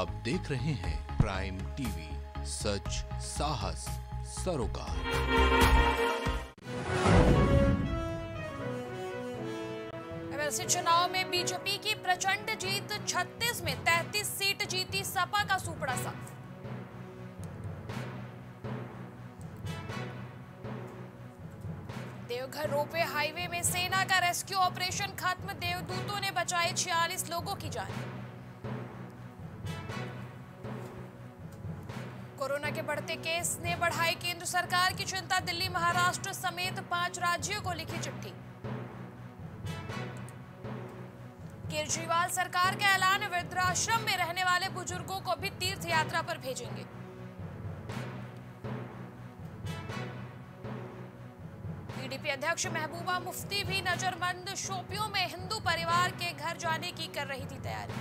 आप देख रहे हैं प्राइम टीवी, सच साहस सरोकार। एमएलसी चुनाव में बीजेपी की प्रचंड जीत, 36 में 33 सीट जीती सपा का सुपड़ा साफ। देवघर रोपे हाईवे में सेना का रेस्क्यू ऑपरेशन खत्म, देवदूतों ने बचाए 46 लोगों की जान। कोरोना के बढ़ते केस ने बढ़ाई केंद्र सरकार की चिंता, दिल्ली महाराष्ट्र समेत 5 राज्यों को लिखी चिट्ठी। केजरीवाल सरकार का ऐलान, वृद्धाश्रम में रहने वाले बुजुर्गों को भी तीर्थ यात्रा पर भेजेंगे। पीडीपी अध्यक्ष महबूबा मुफ्ती भी नजरबंद, शोपियों में हिंदू परिवार के घर जाने की कर रही थी तैयारी।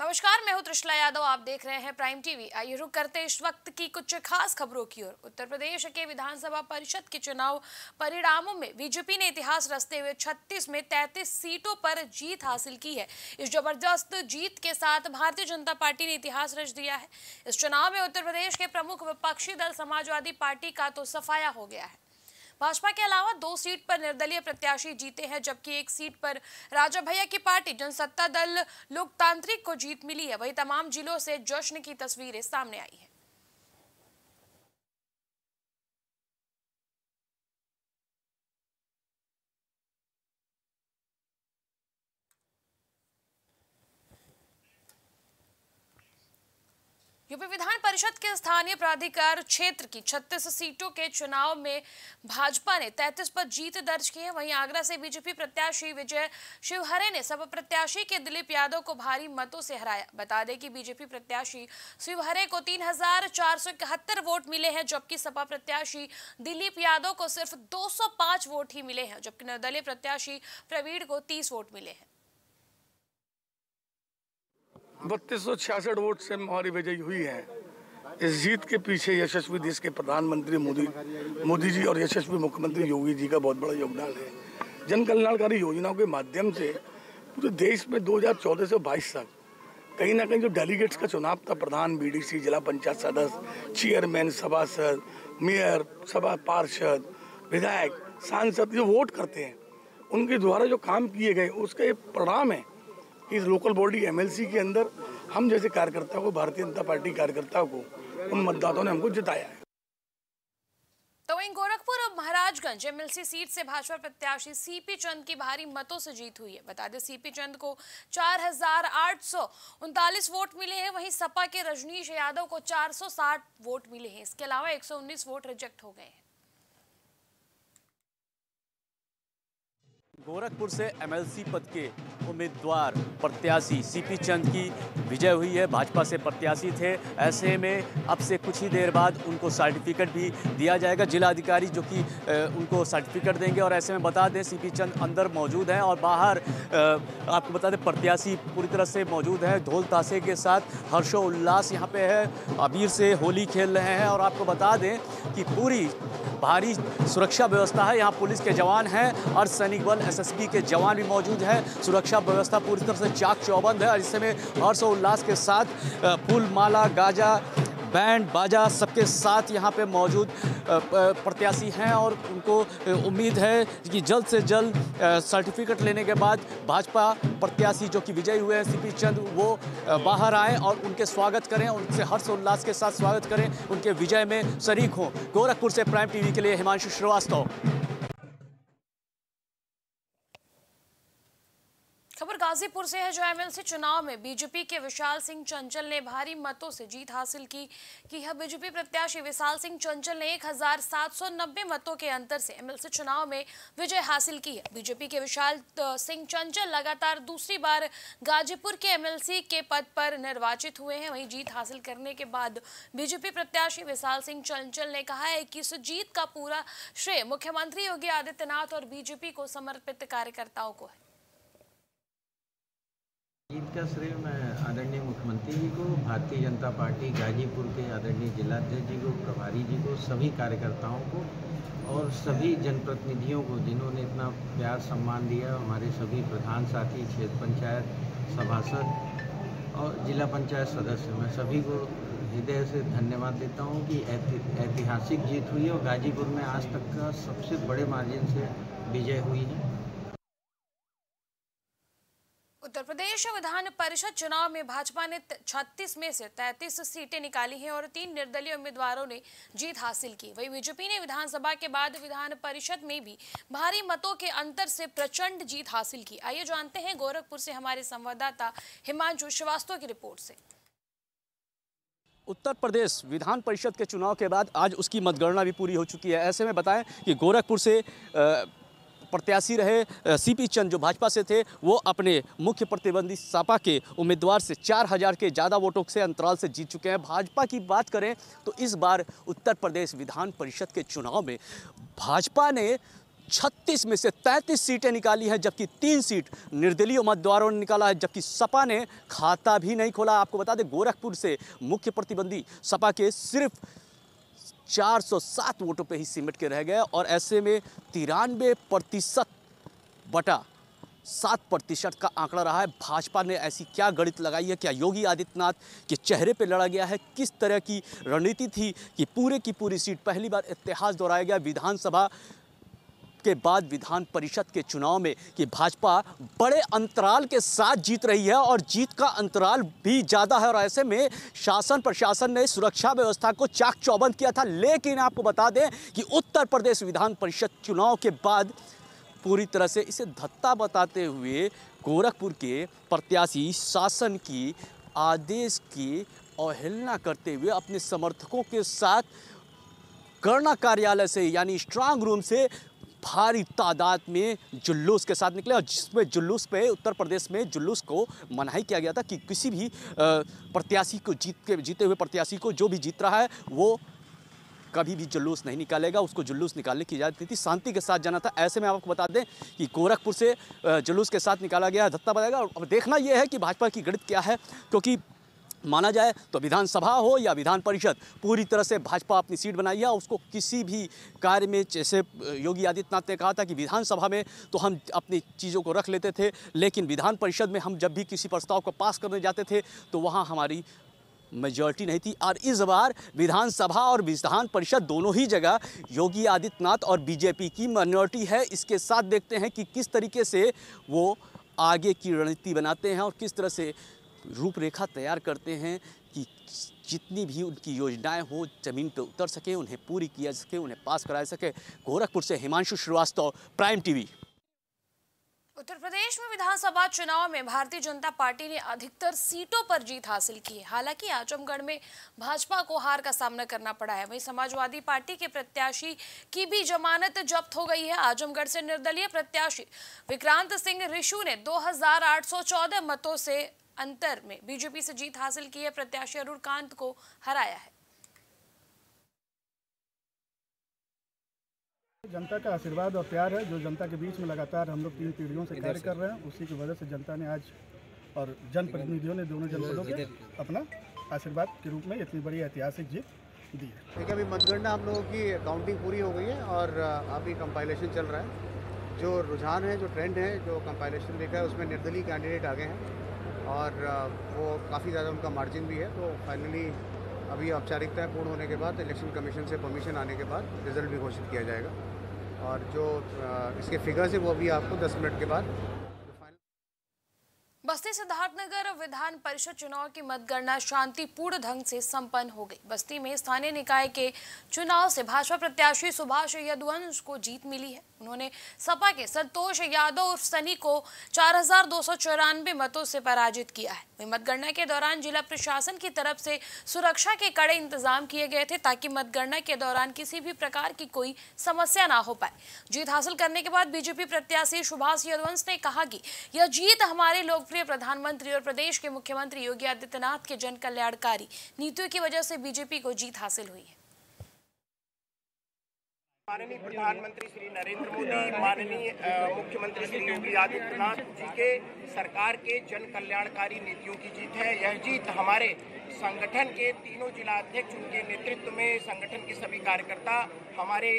नमस्कार, मैं हूं त्रिशला यादव, आप देख रहे हैं प्राइम टीवी। आइए रुक करते इस वक्त की कुछ खास खबरों की ओर। उत्तर प्रदेश के विधानसभा परिषद के चुनाव परिणामों में बीजेपी ने इतिहास रचते हुए 36 में 33 सीटों पर जीत हासिल की है। इस जबरदस्त जीत के साथ भारतीय जनता पार्टी ने इतिहास रच दिया है। इस चुनाव में उत्तर प्रदेश के प्रमुख विपक्षी दल समाजवादी पार्टी का तो सफाया हो गया है। भाजपा के अलावा 2 सीट पर निर्दलीय प्रत्याशी जीते हैं, जबकि 1 सीट पर राजा भैया की पार्टी जनसत्ता दल लोकतांत्रिक को जीत मिली है। वहीं तमाम जिलों से जश्न की तस्वीरें सामने आई हैं। यूपी विधान परिषद के स्थानीय प्राधिकार क्षेत्र की 36 सीटों के चुनाव में भाजपा ने 33 पर जीत दर्ज की है। वहीं आगरा से बीजेपी प्रत्याशी विजय शिवहरे ने सपा प्रत्याशी के दिलीप यादव को भारी मतों से हराया। बता दें कि बीजेपी प्रत्याशी शिवहरे को 3471 वोट मिले हैं, जबकि सपा प्रत्याशी दिलीप यादव को सिर्फ 205 वोट ही मिले हैं, जबकि निर्दलीय प्रत्याशी प्रवीण को 30 वोट मिले हैं। 3266 वोट से हमारी विजयी हुई है। इस जीत के पीछे यशस्वी देश के प्रधानमंत्री मोदी जी और यशस्वी मुख्यमंत्री योगी जी का बहुत बड़ा योगदान है। जन कल्याणकारी योजनाओं के माध्यम से पूरे देश में 2014 से 22 तक कहीं ना कहीं जो डेलीगेट्स का चुनाव था, प्रधान, बीडीसी, जिला पंचायत सदस्य, चेयरमैन, सभासद, मेयर, सभा पार्षद, विधायक, सांसद, जो वोट करते हैं उनके द्वारा जो काम किए गए उसके परिणाम है। इस लोकल बॉडी एमएलसी के अंदर हम जैसे कार्यकर्ताओं को, भारतीय जनता पार्टी कार्यकर्ताओं को, उन मतदाताओं ने हमको जिताया है। तो वहीं गोरखपुर और महाराजगंज एमएलसी सीट से भाजपा प्रत्याशी सीपी चंद की भारी मतों से जीत हुई है। बता दें सीपी चंद को 4839 वोट मिले हैं। वहीं सपा के रजनीश यादव को 460 वोट मिले हैं। इसके अलावा 119 वोट रिजेक्ट हो गए हैं। गोरखपुर से एमएलसी पद के उम्मीदवार प्रत्याशी सीपी चंद की विजय हुई है। भाजपा से प्रत्याशी थे, ऐसे में अब से कुछ ही देर बाद उनको सर्टिफिकेट भी दिया जाएगा। जिलाधिकारी जो कि उनको सर्टिफिकेट देंगे। और ऐसे में बता दें सीपी चंद अंदर मौजूद हैं और बाहर आपको बता दें प्रत्याशी पूरी तरह से मौजूद हैं। ढोल ताशे के साथ हर्षोल्लास यहाँ पे है, अबीर से होली खेल रहे हैं। और आपको बता दें कि पूरी भारी सुरक्षा व्यवस्था है। यहाँ पुलिस के जवान हैं और सैनिक बल एसएसबी के जवान भी मौजूद हैं। सुरक्षा व्यवस्था पूरी तरह से चाक चौबंद है और इस समय हर्षोल्लास के साथ फूल माला, गाजा, बैंड बाजा सबके साथ यहाँ पे मौजूद प्रत्याशी हैं और उनको उम्मीद है कि जल्द से जल्द सर्टिफिकेट लेने के बाद भाजपा प्रत्याशी जो कि विजयी हुए हैं सीपी चंद, वो बाहर आएँ और उनके स्वागत करें, उनसे हर्षोल्लास के साथ स्वागत करें, उनके विजय में शरीक हों। गोरखपुर से प्राइम टीवी के लिए हिमांशु श्रीवास्तव। खबर गाजीपुर से है, जो एमएलसी चुनाव में बीजेपी के विशाल सिंह चंचल ने भारी मतों से जीत हासिल की है। बीजेपी प्रत्याशी विशाल सिंह चंचल ने 1790 मतों के अंतर से एमएलसी चुनाव में विजय हासिल की है। बीजेपी के विशाल सिंह चंचल लगातार दूसरी बार गाजीपुर के एमएलसी के पद पर निर्वाचित हुए हैं। वहीं जीत हासिल करने के बाद बीजेपी प्रत्याशी विशाल सिंह चंचल ने कहा है कि इस जीत का पूरा श्रेय मुख्यमंत्री योगी आदित्यनाथ और बीजेपी को समर्पित कार्यकर्ताओं को है। जीत का श्रेय मैं आदरणीय मुख्यमंत्री जी को, भारतीय जनता पार्टी गाजीपुर के आदरणीय जिलाध्यक्ष जी को, प्रभारी जी को, सभी कार्यकर्ताओं को और सभी जनप्रतिनिधियों को जिन्होंने इतना प्यार सम्मान दिया, हमारे सभी प्रधान साथी, क्षेत्र पंचायत सभासद और जिला पंचायत सदस्य, मैं सभी को हृदय से धन्यवाद देता हूं कि ऐतिहासिक जीत हुई है और गाजीपुर में आज तक का सबसे बड़े मार्जिन से विजय हुई है। उत्तर प्रदेश विधान परिषद चुनाव में भाजपा ने 36 में से 33 सीटें निकाली हैं और 3 निर्दलीय उम्मीदवारों ने जीत हासिल की। वहीं बीजेपी ने विधानसभा के बाद विधान परिषद में भी भारी मतों के अंतर से प्रचंड जीत हासिल की। आइए जानते हैं गोरखपुर से हमारे संवाददाता हिमांशु श्रीवास्तव की रिपोर्ट से। उत्तर प्रदेश विधान परिषद के चुनाव के बाद आज उसकी मतगणना भी पूरी हो चुकी है। ऐसे में बताएं कि गोरखपुर से प्रत्याशी रहे सीपी चंद जो भाजपा से थे, वो अपने मुख्य प्रतिद्वंदी सपा के उम्मीदवार से 4000 के ज़्यादा वोटों से अंतराल से जीत चुके हैं। भाजपा की बात करें तो इस बार उत्तर प्रदेश विधान परिषद के चुनाव में भाजपा ने 36 में से 33 सीटें निकाली हैं, जबकि 3 सीट निर्दलीय उम्मीदवारों ने निकाला है, जबकि सपा ने खाता भी नहीं खोला। आपको बता दें गोरखपुर से मुख्य प्रतिद्वंदी सपा के सिर्फ 407 वोटों पे ही सिमट के रह गए और ऐसे में 93% बटा 7% का आंकड़ा रहा है। भाजपा ने ऐसी क्या गणित लगाई है, क्या योगी आदित्यनाथ के चेहरे पे लड़ा गया है, किस तरह की रणनीति थी कि पूरे की पूरी सीट, पहली बार इतिहास दोहराया गया विधानसभा के बाद विधान परिषद के चुनाव में कि भाजपा बड़े अंतराल के साथ जीत रही है और जीत का अंतराल भी ज़्यादा है और ऐसे में शासन प्रशासन ने सुरक्षा व्यवस्था को चाक चौबंद किया था। लेकिन आपको बता दें कि उत्तर प्रदेश विधान परिषद चुनाव के बाद पूरी तरह से इसे धत्ता बताते हुए गोरखपुर के प्रत्याशी शासन की आदेश की अवहेलना करते हुए अपने समर्थकों के साथ गणना कार्यालय से यानी स्ट्रांग रूम से भारी तादाद में जुलूस के साथ निकले और जिसमें जुलूस पे उत्तर प्रदेश में जुलूस को मनाही किया गया था कि किसी भी प्रत्याशी को जीते हुए प्रत्याशी को जो भी जीत रहा है वो कभी भी जुलूस नहीं निकालेगा, उसको जुलूस निकालने की इजाज़त नहीं थी, शांति के साथ जाना था। ऐसे में आपको बता दें कि गोरखपुर से जुलूस के साथ निकाला गया धत्ता बताएगा। और देखना यह है कि भाजपा की गणित क्या है, क्योंकि माना जाए तो विधानसभा हो या विधान परिषद, पूरी तरह से भाजपा अपनी सीट बनाई है और उसको किसी भी कार्य में, जैसे योगी आदित्यनाथ ने कहा था कि विधानसभा में तो हम अपनी चीज़ों को रख लेते थे लेकिन विधान परिषद में हम जब भी किसी प्रस्ताव को पास करने जाते थे तो वहाँ हमारी मेजॉरिटी नहीं थी। और इस बार विधानसभा और विधान परिषद दोनों ही जगह योगी आदित्यनाथ और बीजेपी की माइनॉरिटी है। इसके साथ देखते हैं कि किस तरीके से वो आगे की रणनीति बनाते हैं और किस तरह से रूपरेखा तैयार करते हैं कि जितनी भी उनकी योजनाएं हो ज़मीन पर उतर सके, उन्हें पूरी किया जा सके, उन्हें पास कराया सके। गोरखपुर से हिमांशु श्रीवास्तव, प्राइम टीवी। उत्तर प्रदेश में विधानसभा चुनाव में भारतीय जनता पार्टी ने अधिकतर सीटों पर जीत हासिल की है। हालांकि आजमगढ़ में भाजपा को हार का सामना करना पड़ा है। वहीं समाजवादी पार्टी के प्रत्याशी की भी जमानत जब्त हो गई है। आजमगढ़ से निर्दलीय प्रत्याशी विक्रांत सिंह रिशु ने 2814 मतों से अंतर में बीजेपी से जीत हासिल की है, प्रत्याशी अरुण कांत को हराया है। जनता का आशीर्वाद और प्यार है जो जनता के बीच में लगातार हम लोग 3 पीढ़ियों से कार्य कर रहे हैं, उसी की वजह से जनता ने आज और जनप्रतिनिधियों ने दोनों जनपदों के अपना आशीर्वाद के रूप में इतनी बड़ी ऐतिहासिक जीत दी है। देखिए अभी मतगणना हम लोगों की काउंटिंग पूरी हो गई है और अभी कंपाइलेशन चल रहा है। जो रुझान है, जो ट्रेंड है, जो कंपाइलेशन देखा है उसमें निर्दलीय कैंडिडेट आगे हैं और वो काफ़ी ज़्यादा उनका मार्जिन भी है। तो फाइनली अभी औपचारिकताएं पूर्ण होने के बाद इलेक्शन कमीशन से परमिशन आने के बाद रिजल्ट भी घोषित किया जाएगा और जो इसके फिगर्स है वो भी आपको 10 मिनट के बाद। बस्ती सिद्धार्थनगर विधान परिषद चुनाव की मतगणना शांतिपूर्ण ढंग से संपन्न हो गई। बस्ती में स्थानीय निकाय के चुनाव से भाजपा प्रत्याशी सुभाष यदवंश को जीत मिली है। उन्होंने सपा के संतोष यादव सनी को 4294 मतों से पराजित किया है। वहीं मतगणना के दौरान जिला प्रशासन की तरफ से सुरक्षा के कड़े इंतजाम किए गए थे ताकि मतगणना के दौरान किसी भी प्रकार की कोई समस्या ना हो पाए। जीत हासिल करने के बाद बीजेपी प्रत्याशी सुभाष यदवंश ने कहा कि यह जीत हमारे लोकप्रिय प्रधानमंत्री और प्रदेश के मुख्यमंत्री योगी आदित्यनाथ के जन कल्याणकारी नीतियों की वजह से बीजेपी को जीत हासिल हुई है। माननीय प्रधानमंत्री श्री नरेंद्र मोदी, माननीय मुख्यमंत्री श्री योगी आदित्यनाथ जी के सरकार के जन कल्याणकारी नीतियों की जीत है। यह जीत हमारे संगठन के तीनों जिलाध्यक्ष, उनके नेतृत्व में संगठन के सभी कार्यकर्ता, हमारे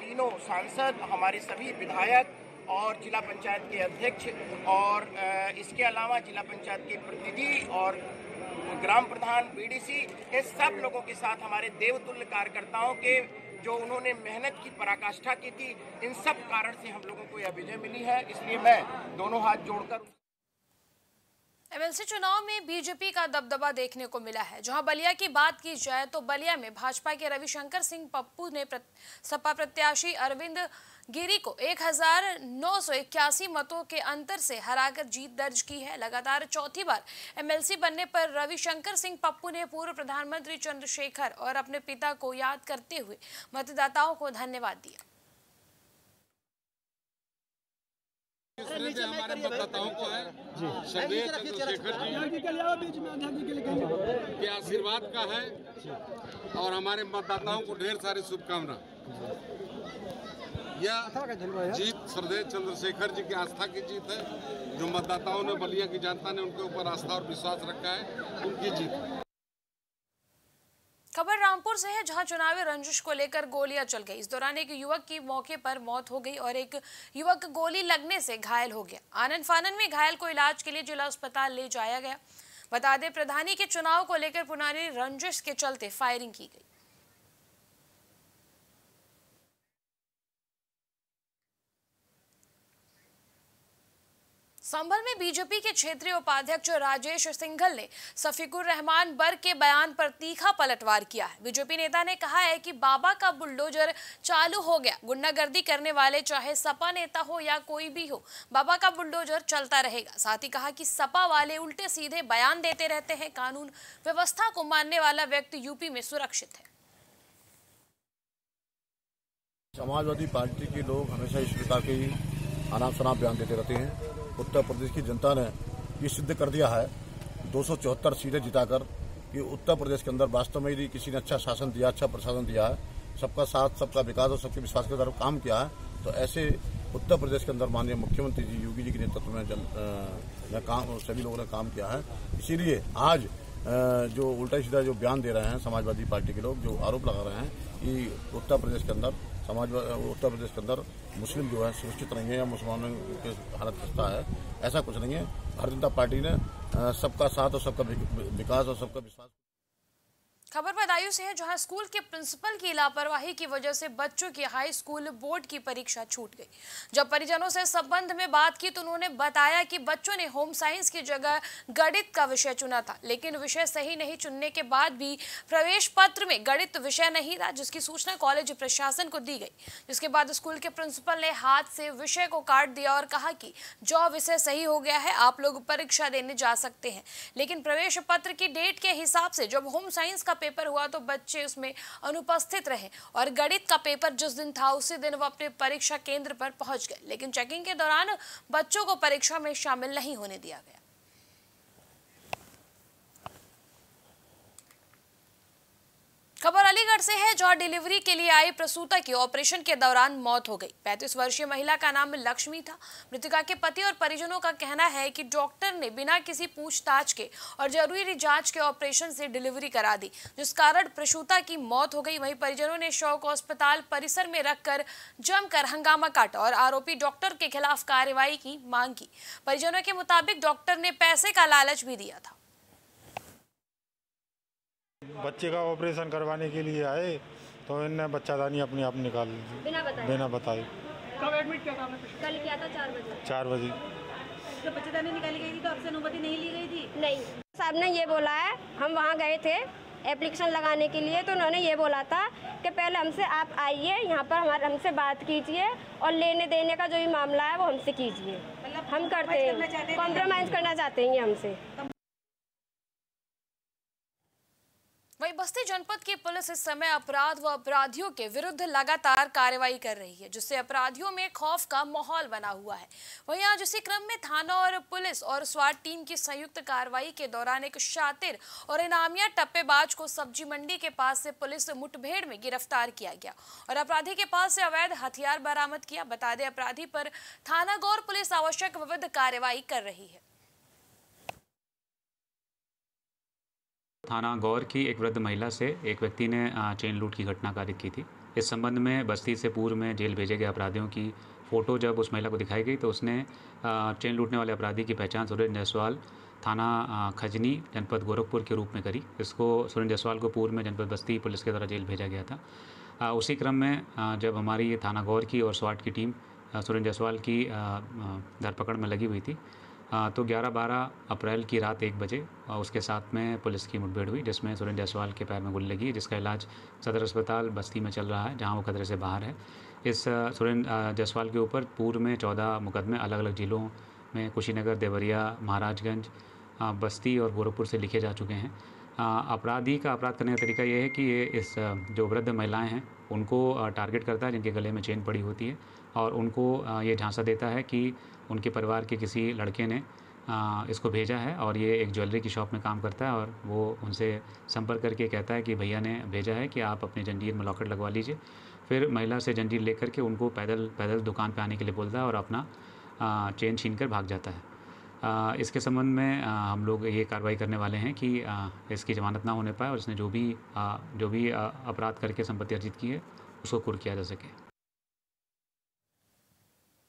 तीनों सांसद, हमारे सभी विधायक और जिला पंचायत के अध्यक्ष और इसके अलावा जिला पंचायत के प्रतिनिधि और ग्राम प्रधान बीडीसी, ये सब लोगों के साथ हमारे देवतुल्य कार्यकर्ताओं के जो उन्होंने मेहनत की, पराकाष्ठा की थी, इन सब कारण से हम लोगों को यह विजय मिली है। इसलिए मैं दोनों हाथ जोड़कर एमएलसी चुनाव में बीजेपी का दबदबा देखने को मिला है। जहां बलिया की बात की जाए तो बलिया में भाजपा के रविशंकर सिंह पप्पू ने सपा प्रत्याशी अरविंद गिरी को 1981 मतों के अंतर से हराकर जीत दर्ज की है। लगातार चौथी बार एमएलसी बनने पर रविशंकर सिंह पप्पू ने पूर्व प्रधानमंत्री चंद्रशेखर और अपने पिता को याद करते हुए मतदाताओं को धन्यवाद दिया। हमारे मतदाताओं को है चंद्रशेखर जी के आशीर्वाद का है और हमारे मतदाताओं को ढेर सारी शुभकामनाएं। यह जीत श्रद्धेय चंद्रशेखर जी की आस्था की जीत है, जो मतदाताओं ने, बलिया की जनता ने उनके ऊपर आस्था और विश्वास रखा है, उनकी जीत है। खबर रामपुर से है, जहां चुनावी रंजिश को लेकर गोलियां चल गई। इस दौरान एक युवक की मौके पर मौत हो गई और एक युवक गोली लगने से घायल हो गया। आनन फानन में घायल को इलाज के लिए जिला अस्पताल ले जाया गया। बता दें, प्रधानी के चुनाव को लेकर पुरानी रंजिश के चलते फायरिंग की गई। संभल में बीजेपी के क्षेत्रीय उपाध्यक्ष राजेश सिंघल ने सफीकुर रहमान बर्ग के बयान पर तीखा पलटवार किया है। बीजेपी नेता ने कहा है कि बाबा का बुलडोजर चालू हो गया, गुंडागर्दी करने वाले चाहे सपा नेता हो या कोई भी हो, बाबा का बुलडोजर चलता रहेगा। साथ ही कहा कि सपा वाले उल्टे सीधे बयान देते रहते हैं, कानून व्यवस्था को मानने वाला व्यक्ति यूपी में सुरक्षित है। समाजवादी पार्टी के लोग हमेशा इस प्रकार के अनाप शनाप बयान देते रहते हैं। उत्तर प्रदेश की जनता ने ये सिद्ध कर दिया है 274 सीटें जिताकर कि उत्तर प्रदेश के अंदर वास्तव में यदि किसी ने अच्छा शासन दिया, अच्छा प्रशासन दिया है, सबका साथ, सबका विकास और सबके विश्वास के तरफ काम किया है, तो ऐसे उत्तर प्रदेश के अंदर माननीय मुख्यमंत्री जी योगी जी के नेतृत्व में सभी लोगों ने काम किया है। इसीलिए आज जो उल्टा सीधा जो बयान दे रहे हैं समाजवादी पार्टी के लोग, जो आरोप लगा रहे हैं कि उत्तर प्रदेश के अंदर मुस्लिम जो है सुरक्षित नहीं है या मुसलमानों की हालत खस्ता है, ऐसा कुछ नहीं है। भारतीय जनता पार्टी ने सबका साथ और सबका विकास और सबका विश्वास। खबर बदायूं से है, जहां स्कूल के प्रिंसिपल की लापरवाही की वजह से बच्चों की हाई स्कूल बोर्ड की परीक्षा छूट गई। जब परिजनों से संबंध में बात की तो उन्होंने बताया कि बच्चों ने होम साइंस की जगह गणित का विषय चुना था, लेकिन विषय सही नहीं चुनने के बाद भी प्रवेश पत्र में गणित विषय नहीं था, जिसकी सूचना कॉलेज प्रशासन को दी गई। जिसके बाद स्कूल के प्रिंसिपल ने हाथ से विषय को काट दिया और कहा कि जो विषय सही हो गया है आप लोग परीक्षा देने जा सकते हैं, लेकिन प्रवेश पत्र की डेट के हिसाब से जब होम साइंस का पेपर हुआ तो बच्चे उसमें अनुपस्थित रहे और गणित का पेपर जिस दिन था उसी दिन वो अपने परीक्षा केंद्र पर पहुंच गए, लेकिन चेकिंग के दौरान बच्चों को परीक्षा में शामिल नहीं होने दिया गया। खबर अलीगढ़ से है, जहां डिलीवरी के लिए आई प्रसूता की ऑपरेशन के दौरान मौत हो गई। 35 वर्षीय महिला का नाम लक्ष्मी था। मृतका के पति और परिजनों का कहना है कि डॉक्टर ने बिना किसी पूछताछ के और जरूरी जांच के ऑपरेशन से डिलीवरी करा दी, जिस कारण प्रसूता की मौत हो गई। वहीं परिजनों ने शव को अस्पताल परिसर में रखकर जमकर हंगामा काटा और आरोपी डॉक्टर के खिलाफ कार्रवाई की मांग की। परिजनों के मुताबिक डॉक्टर ने पैसे का लालच भी दिया था। बच्चे का ऑपरेशन करवाने के लिए आए तो इनने बच्चादानी अपने आप निकाल ली बिना बताए। कब एडमिट किया था आपने? कल किया था 4 बजे। तो बच्चादानी निकाली गई थी तो आपसे अनुमति नहीं ली गई थी? नहीं, साहब ने ये बोला है, हम वहाँ गए थे एप्लीकेशन लगाने के लिए तो उन्होंने ये बोला था कि पहले हमसे आप आइए यहाँ पर, हमारे हमसे बात कीजिए और लेने देने का जो भी मामला है वो हमसे कीजिए, हम करते हैं, कॉम्प्रोमाइज़ करना चाहते हैं हमसे। वहीं बस्ती जनपद की पुलिस इस समय अपराध व अपराधियों के विरुद्ध लगातार कार्रवाई कर रही है, जिससे अपराधियों में खौफ का माहौल बना हुआ है। वहीं आज इसी क्रम में थाना और पुलिस और स्वाट टीम की संयुक्त कार्रवाई के दौरान एक शातिर और इनामिया टप्पेबाज को सब्जी मंडी के पास से पुलिस मुठभेड़ में गिरफ्तार किया गया और अपराधी के पास से अवैध हथियार बरामद किया। बता दें, अपराधी पर थानागौर पुलिस आवश्यक विविध कार्रवाई कर रही है। थाना गौर की एक वृद्ध महिला से एक व्यक्ति ने चेन लूट की घटना कारित की थी। इस संबंध में बस्ती से पूर्व में जेल भेजे गए अपराधियों की फ़ोटो जब उस महिला को दिखाई गई तो उसने चेन लूटने वाले अपराधी की पहचान सुरेंद्र जायसवाल थाना खजनी जनपद गोरखपुर के रूप में करी। इसको सुरेंद्र जायसवाल को पूर्व में जनपद बस्ती पुलिस के द्वारा जेल भेजा गया था। उसी क्रम में जब हमारी ये थाना गौर की और स्वाट की टीम सुरेंद्र जायसवाल की धरपकड़ में लगी हुई थी तो 11-12 अप्रैल की रात 1 बजे उसके साथ में पुलिस की मुठभेड़ हुई, जिसमें सुरेंद्र जायसवाल के पैर में गोली लगी, जिसका इलाज सदर अस्पताल बस्ती में चल रहा है, जहां वो खतरे से बाहर है। इस सुरेंद्र जायसवाल के ऊपर पूर्व में 14 मुकदमे अलग अलग जिलों में कुशीनगर, देवरिया, महाराजगंज, बस्ती और गोरखपुर से लिखे जा चुके हैं। अपराधी का अपराध करने का तरीका ये है कि ये इस जो वृद्ध महिलाएं हैं उनको टारगेट करता है, जिनके गले में चेन पड़ी होती है, और उनको ये झांसा देता है कि उनके परिवार के किसी लड़के ने इसको भेजा है और ये एक ज्वेलरी की शॉप में काम करता है और वो उनसे संपर्क करके कहता है कि भैया ने भेजा है कि आप अपनी जंजीर में लॉकेट लगवा लीजिए। फिर महिला से जंजीर लेकर के उनको पैदल दुकान पर आने के लिए बोलता है और अपना चेन छीन कर भाग जाता है। इसके संबंध में हम लोग ये कार्रवाई करने वाले हैं कि इसकी जमानत ना होने पाए और इसने जो भी अपराध करके संपत्ति अर्जित की है उसको कुर्क किया जा सके।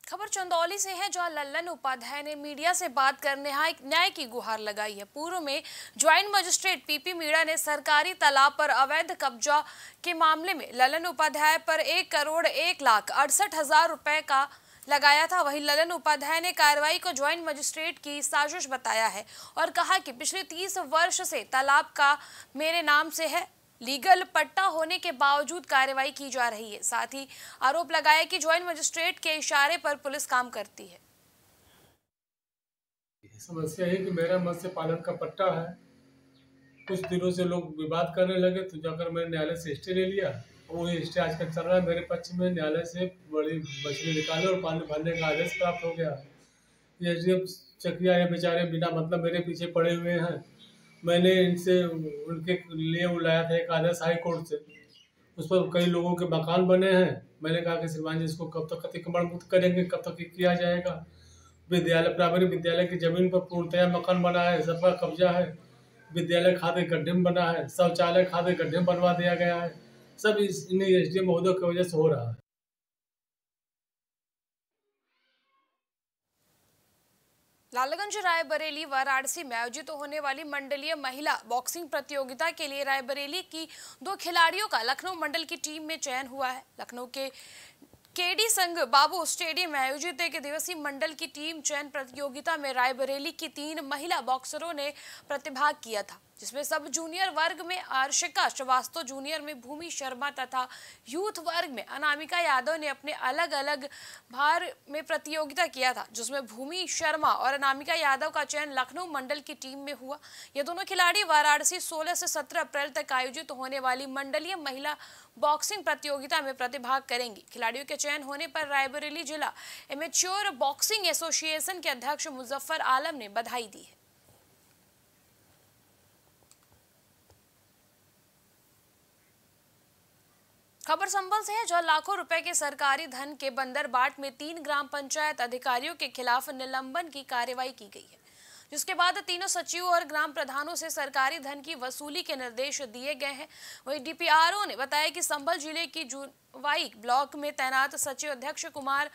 खबर चंदौली से है, जहां ललन उपाध्याय ने मीडिया से बात करने न्याय की गुहार लगाई है। पूर्व में ज्वाइंट मजिस्ट्रेट पीपी मीणा ने सरकारी तालाब पर अवैध कब्जा के मामले में ललन उपाध्याय पर 1,01,68,000 रुपए का लगाया था। वहीं ललन उपाध्याय ने कार्रवाई को ज्वाइंट मजिस्ट्रेट की साजिश बताया है और कहा कि पिछले 30 वर्ष से तालाब का मेरे नाम से है, लीगल पट्टा होने के बावजूद कार्रवाई की जा रही है। साथ ही आरोप लगाया कि ज्वाइंट मजिस्ट्रेट के इशारे पर पुलिस काम करती है। समस्या है कि मेरा मत्स्य पालन का पट्टा है, कुछ दिनों से लोग विवाद करने लगे तो जाकर मैंने न्यायालय से स्टे ले लिया। वो स्टे आजकल चल रहा है मेरे पक्ष में। न्यायालय से बड़ी मछली निकाले और पानी भरने का आदेश प्राप्त हो गया। ये जो चकिया है बेचारे बिना मतलब मेरे पीछे पड़े हुए हैं। मैंने इनसे उनके लिए लाया था एक आदेश हाई कोर्ट से, उस पर कई लोगों के मकान बने हैं। मैंने कहा कि श्रीमान जी इसको कब तक अतिक्रमण मुक्त करेंगे, कब तक किया जाएगा। विद्यालय, प्राइमरी विद्यालय की जमीन पर पूर्णतया मकान बना है, सब पर कब्जा है। विद्यालय खाते गड्ढे में बना है, शौचालय खाते गड्ढे में बनवा दिया गया है। सब इन एसडीएम महोदय की वजह से हो रहा है। लालगंज, रायबरेली, वाराणसी में आयोजित होने वाली मंडलीय महिला बॉक्सिंग प्रतियोगिता के लिए रायबरेली की 2 खिलाड़ियों का लखनऊ मंडल की टीम में चयन हुआ है। लखनऊ के केडी संघ बाबू स्टेडियम में आयोजित एक दिवसीय मंडल की टीम चयन प्रतियोगिता में रायबरेली की 3 महिला बॉक्सरों ने प्रतिभाग किया था, जिसमें सब जूनियर वर्ग में आर्शिका श्रीवास्तव, जूनियर में भूमि शर्मा तथा यूथ वर्ग में अनामिका यादव ने अपने अलग अलग भार में प्रतियोगिता किया था, जिसमें भूमि शर्मा और अनामिका यादव का चयन लखनऊ मंडल की टीम में हुआ। ये दोनों खिलाड़ी वाराणसी 16 से 17 अप्रैल तक आयोजित होने वाली मंडलीय महिला बॉक्सिंग प्रतियोगिता में प्रतिभाग करेंगी। खिलाड़ियों के चयन होने पर रायबरेली जिला एमेच्योर बॉक्सिंग एसोसिएशन के अध्यक्ष मुजफ्फर आलम ने बधाई दी है। खबर संभल से है, जहां लाखों रुपए के सरकारी धन के बंदरबाट में 3 ग्राम पंचायत अधिकारियों के खिलाफ निलंबन की कार्रवाई की गई है, जिसके बाद 3 सचिवों और ग्राम प्रधानों से सरकारी धन की वसूली के निर्देश दिए गए हैं। वहीं डीपीआरओ ने बताया कि संभल जिले की जुवाई ब्लॉक में तैनात सचिव अध्यक्ष कुमार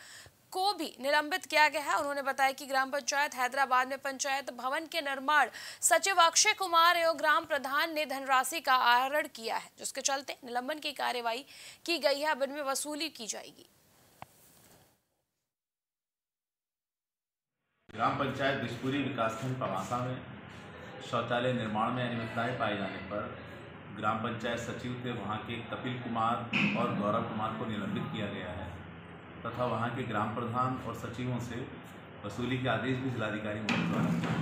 को भी निलंबित किया गया है। उन्होंने बताया कि ग्राम पंचायत हैदराबाद में पंचायत भवन के निर्माण सचिव अक्षय कुमार एवं ग्राम प्रधान ने धनराशि का आहरण किया है, जिसके चलते निलंबन की कार्यवाही की गई है। अब इनमें वसूली की जाएगी। ग्राम पंचायत बिजपुरी विकासखंड पवासा में शौचालय निर्माण में अनियमितताएं पाए जाने पर ग्राम पंचायत सचिव थे वहाँ के कपिल कुमार और गौरव कुमार को निलंबित किया गया है तथा वहाँ के ग्राम प्रधान और सचिवों से वसूली के आदेश भी जिलाधिकारी महोदय द्वारा।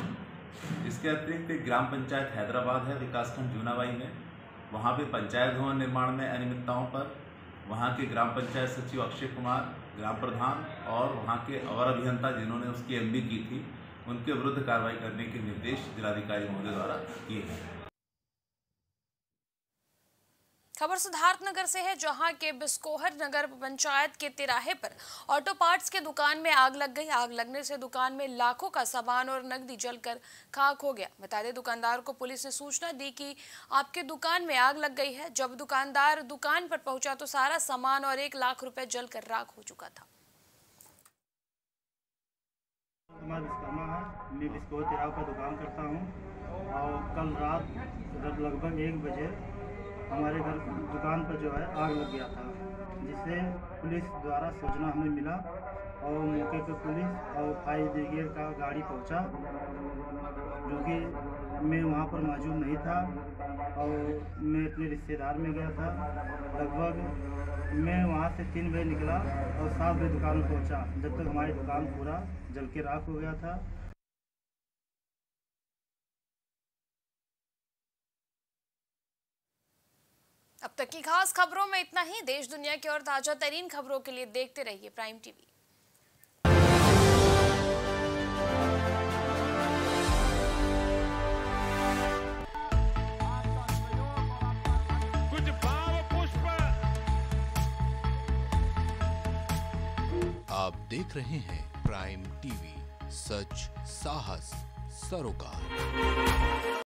इसके अतिरिक्त ग्राम पंचायत हैदराबाद है विकासखंड जूनाबाई में वहाँ पे पंचायत भवन निर्माण में अनियमितताओं पर वहाँ के ग्राम पंचायत सचिव अक्षय कुमार, ग्राम प्रधान और वहाँ के अवर अभियंता जिन्होंने उसकी एमडी की थी उनके विरुद्ध कार्रवाई करने के निर्देश जिलाधिकारी महोदय द्वारा किए हैं। खबर सिद्धार्थनगर से है, जहां के बिस्कोहर नगर पंचायत के तिराहे पर ऑटो पार्ट्स के दुकान में आग लग गई। आग लगने से दुकान में लाखों का सामान और नकदी जलकर खाक हो गया। बता दें, दुकानदार को पुलिस ने सूचना दी कि आपके दुकान में आग लग गई है। जब दुकानदार दुकान पर पहुंचा तो सारा सामान और 1 लाख रुपए जलकर राख हो चुका था। मैं बिस्कोहर तिराहे पर दुकान करता हूं और कल रात लगभग 1 बजे हमारे घर दुकान पर जो है आग लग गया था, जिससे पुलिस द्वारा सूचना हमें मिला और मौके पर पुलिस और फायर ब्रिगेड का गाड़ी पहुंचा, जो कि मैं वहां पर मौजूद नहीं था और मैं अपने रिश्तेदार में गया था। लगभग मैं वहां से 3 बजे निकला और 7 बजे दुकान पहुंचा, जब तक हमारी दुकान पूरा जल के राख हो गया था। अब तक की खास खबरों में इतना ही। देश दुनिया की और ताजा तरीन खबरों के लिए देखते रहिए प्राइम टीवी। कुछ भाव पुष्प आप देख रहे हैं प्राइम टीवी, सच साहस सरोकार।